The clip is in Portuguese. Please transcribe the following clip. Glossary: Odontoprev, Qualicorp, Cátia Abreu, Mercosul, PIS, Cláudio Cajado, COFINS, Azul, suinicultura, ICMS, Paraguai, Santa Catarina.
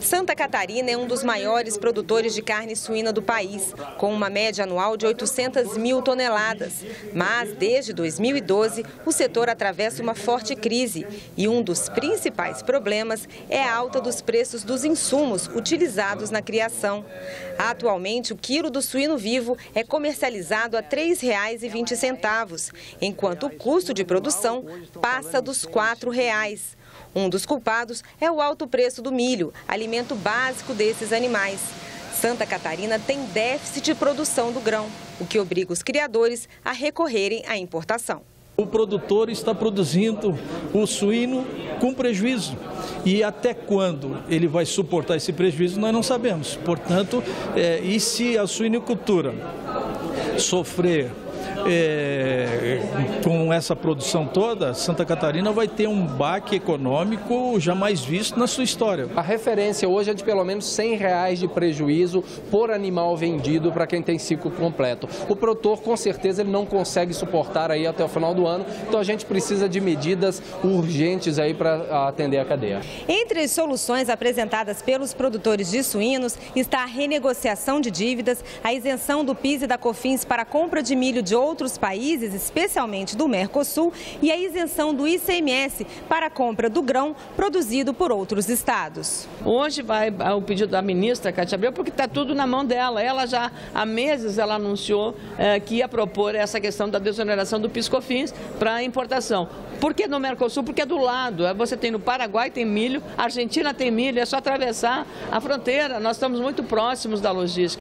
Santa Catarina é um dos maiores produtores de carne suína do país, com uma média anual de 800 mil toneladas. Mas, desde 2012, o setor atravessa uma forte crise e um dos principais problemas é a alta dos preços dos insumos utilizados na criação. Atualmente, o quilo do suíno vivo é comercializado a R$ 3,20, enquanto o custo de produção passa dos R$ 4,00. Um dos culpados é o alto preço do milho, alimento básico desses animais. Santa Catarina tem déficit de produção do grão, o que obriga os criadores a recorrerem à importação. O produtor está produzindo o suíno com prejuízo e até quando ele vai suportar esse prejuízo nós não sabemos. Portanto, e se a suinicultura sofrer com essa produção toda, Santa Catarina vai ter um baque econômico jamais visto na sua história. A referência hoje é de pelo menos R$ 100 de prejuízo por animal vendido para quem tem ciclo completo. O produtor, com certeza, ele não consegue suportar aí até o final do ano, então a gente precisa de medidas urgentes aí para atender a cadeia. Entre as soluções apresentadas pelos produtores de suínos está a renegociação de dívidas, a isenção do PIS e da COFINS para a compra de milho de outros países, especialmente do Mercosul, e a isenção do ICMS para a compra do grão produzido por outros estados. Hoje vai o pedido da ministra Cátia Abreu, porque está tudo na mão dela. Ela já há meses ela anunciou que ia propor essa questão da desoneração do PIS e COFINS para importação. Por que no Mercosul? Porque é do lado. Você tem no Paraguai, tem milho, a Argentina tem milho, é só atravessar a fronteira. Nós estamos muito próximos da logística.